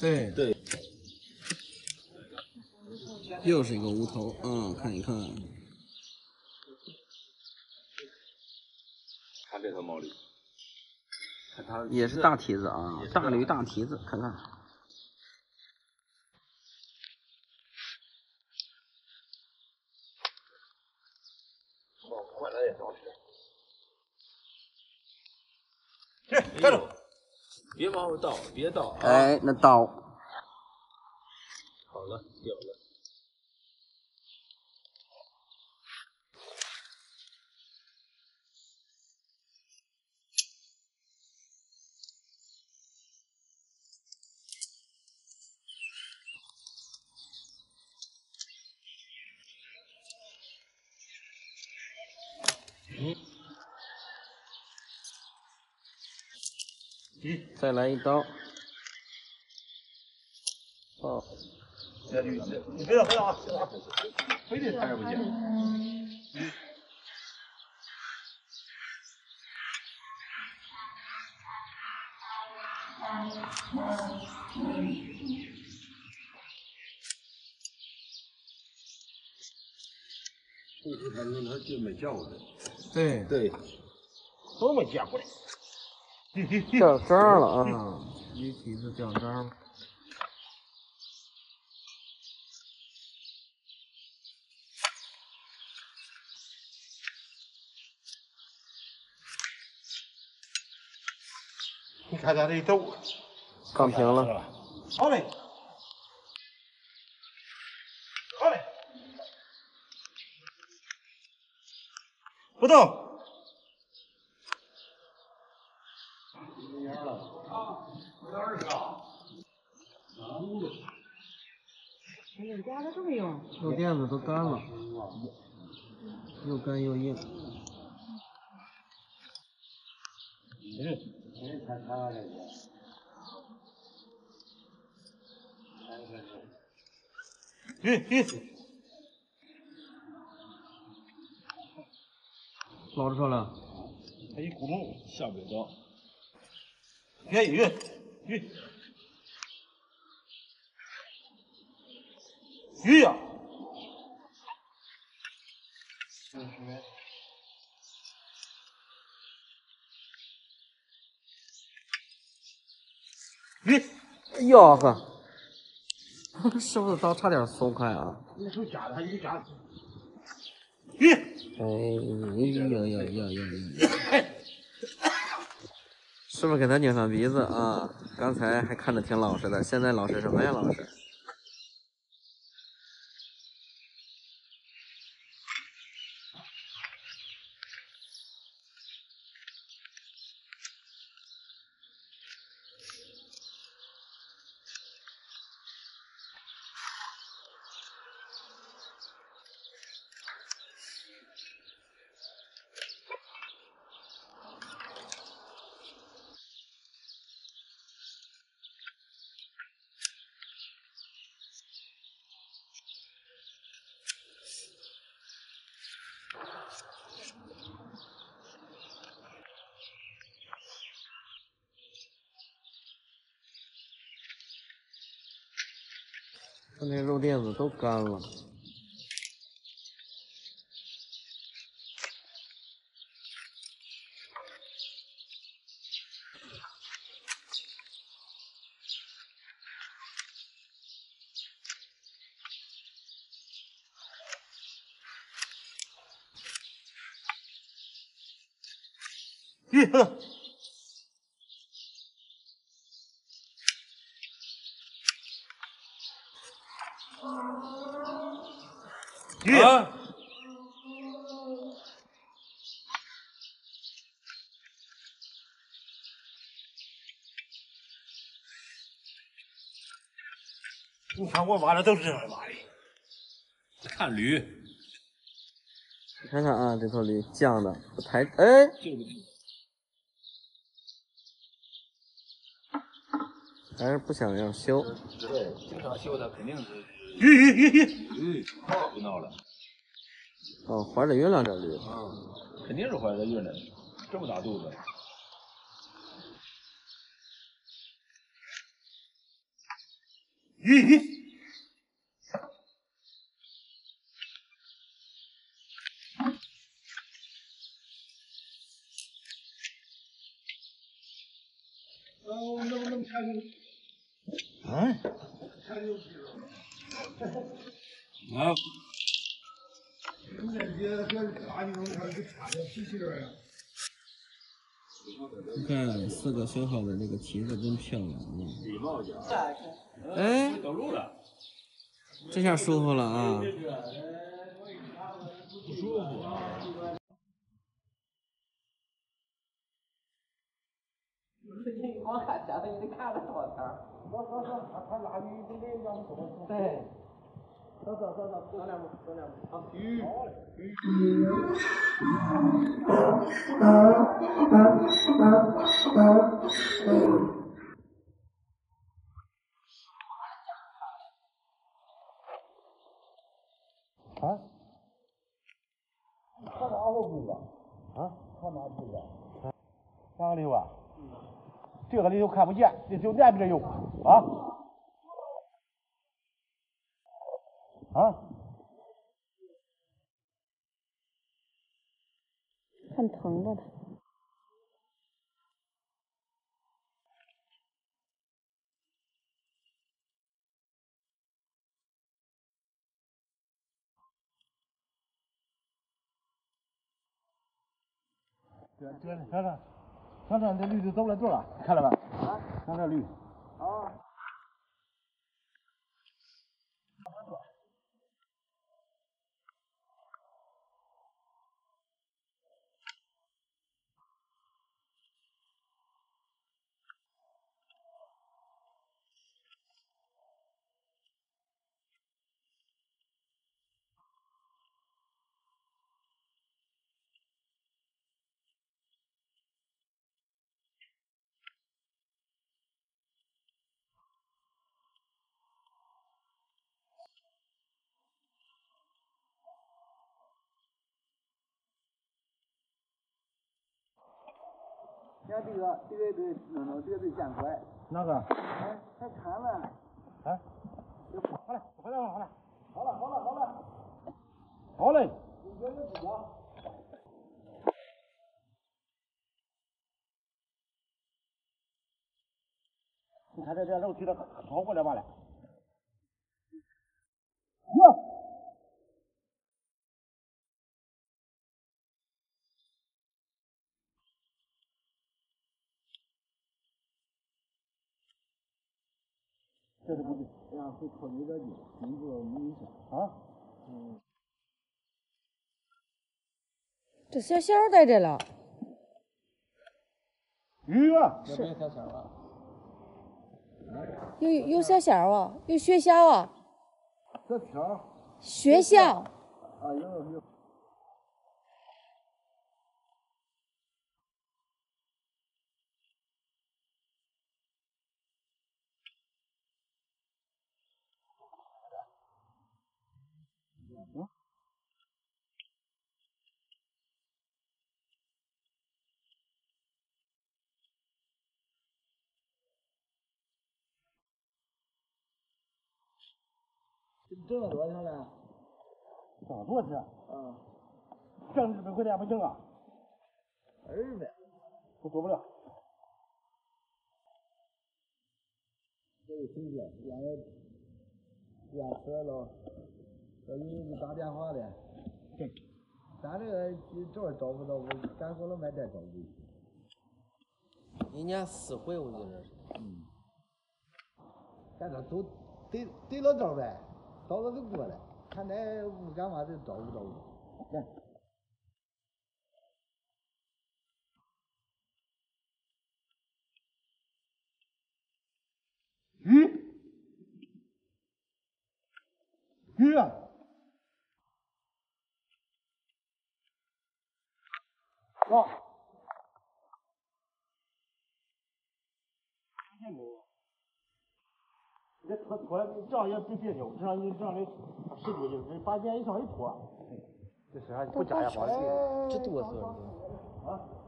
对对，又是一个无头，嗯，看一看，看这头毛驴，看它也是大蹄子啊，大驴大蹄子，看看。 站住！别往后倒，别倒！哎，那倒。好了，掉了。嗯。 嗯，再来一刀。哦，你别动啊！非得抬着不行。嗯。这次反正他就没叫过来。对对，都没叫过来。 掉渣了啊！鱼蹄子掉渣了。你看咱这一兜，杠平了。好嘞，好嘞，不动。 肉垫子都干了，又干又硬。捞出来了，还一骨头下北刀。鱼。 鱼呀！鱼！哎呦呵！师傅的刀差点松开啊！那手夹的，鱼夹的。鱼！哎呀！师傅给他拧上鼻子啊！刚才还看着挺老实的，现在老实什么呀？老实！ 那肉垫子都干了，咦呵。 啊！你看我挖的都是这挖的。看驴，你看看啊，这头驴犟的不抬，哎，还是不想要修。对，经常修它肯定是。 鱼，不闹了。哦，怀着月亮这驴。嗯，肯定是怀着月亮，这么大肚子。咦？哦，那么看看，啊？看牛皮了。啊。你这些跟啥地方看跟啥的皮球啊？ 你看四个收好的那个蹄子真漂亮啊！哎，这下舒服了啊！不舒服啊！你光看小的，你得看着我操！走，他拉你这边让你走。对，走，走两步。好，鱼。 看哪个地方？哪个地方？这个里头看不见，你只有那边有啊。啊？ 看疼的他。对，看这绿就走了多了，看了吧？啊，看这绿。啊。你看这个这个见怪。哪个？哎，还馋了。哎，好嘞。你觉得怎么样？ 你看这肉踢的可跑过来吧了。哟。 这是不对，这样会考虑到你名字没影响啊。嗯。这小小在这了。鱼啊！是。有小小啊，有学校啊。这条。学校。啊，有。 挣了多少呢？挣了多少？嗯，挣200块钱不挣啊？200，我做不了。这个亲戚，原来出来了，我给你打电话的。对，咱这个找找不到，咱过了买点找不。人家死会我觉得。嗯。咱这都得了招呗。 早早就过来，看来我干嘛就找不着我。来，鱼啊！哥，看见没有？ 这拖这样也不别扭，这样的10多斤，这8斤以上一拖，这身上不加也好些，这多少？啊。